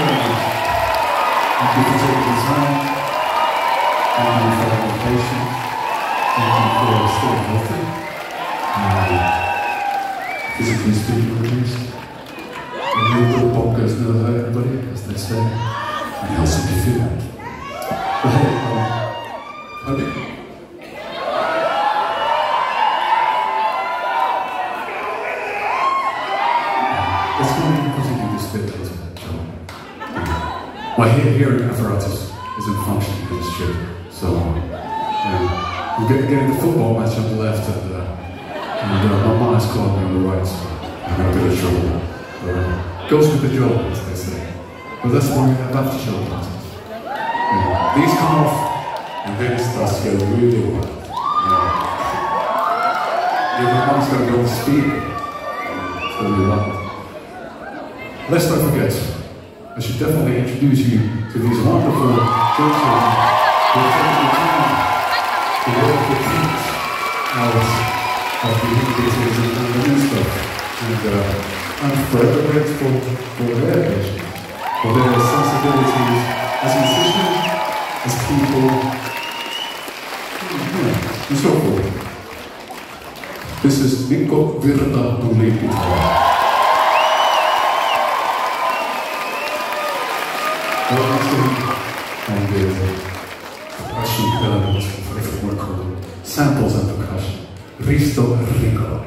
very much. Thank you for taking the time. Thank you for having patience. Thank you for staying healthy. Physically speaking, at least. A real good pop goes never hurt anybody, as they say. And how should you feel that? But hey, okay. My hearing apparatus isn't functioning as it should, so we're getting the football match on the left, and my mind's caught me on the right, so I'm in a bit of trouble. Goes with the job, as they say. But that's why we have after-show classes. These come off, and then it starts to go really well. Everyone's going to go on speed. It's going to be loud. Let's not forget, I should definitely introduce you to these wonderful children who have taken the time to work the teams of the innovators and the new stuff. And I'm forever grateful for their patience, for their sensibilities as musicians, as people, and so forth. This is Nico Virta Dumé. Well, and percussion elements, whatever you want to call it, samples and percussion. Cristo Riccolo.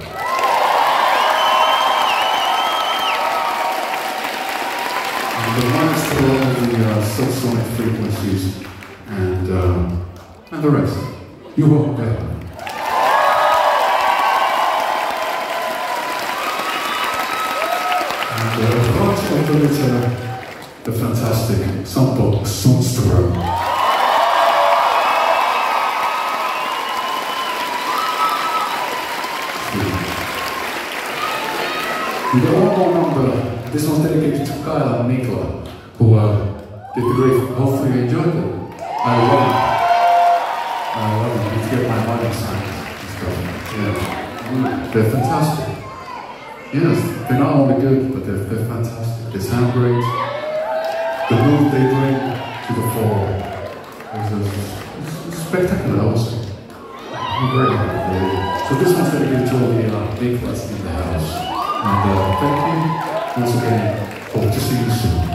And the lines to all the subsonic frequencies and the rest. You won't get them. And the fantastic sample Sunstrom. We got one more number. This one's dedicated to Kyle and Nicola, who did the great. Hopefully you enjoyed it. I love it. Let's get my money signed and stuff. Yeah. They're fantastic. Yes, they're not only good, but they're fantastic. They sound great. The move they bring to the floor is spectacular, also. I'm very happy for you. So this one's dedicated to all the big ones in the house. And thank you once again. Hope to see you soon.